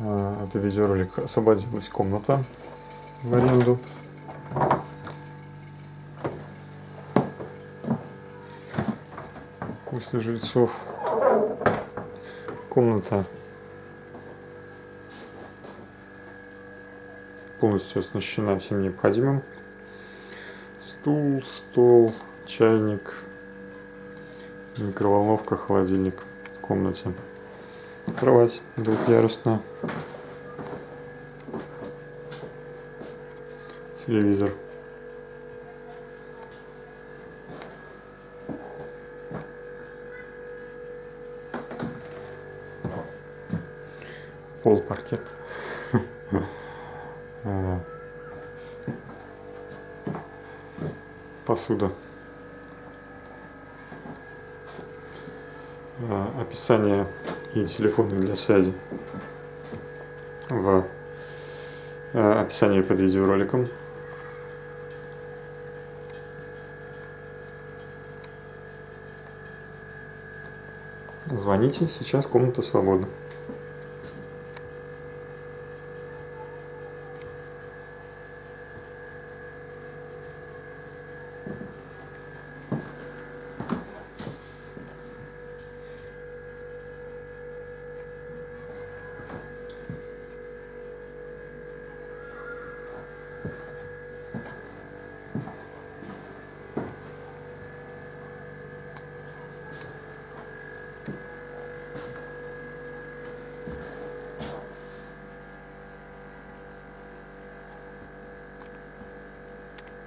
Это видеоролик «Освободилась комната в аренду». После жильцов комната полностью оснащена всем необходимым. Стул, стол, чайник, микроволновка, холодильник в комнате. Кровать двухъярусная. Телевизор. Пол паркет. Посуда. Описание и телефоны для связи в описании под видеороликом. Звоните, сейчас комната свободна.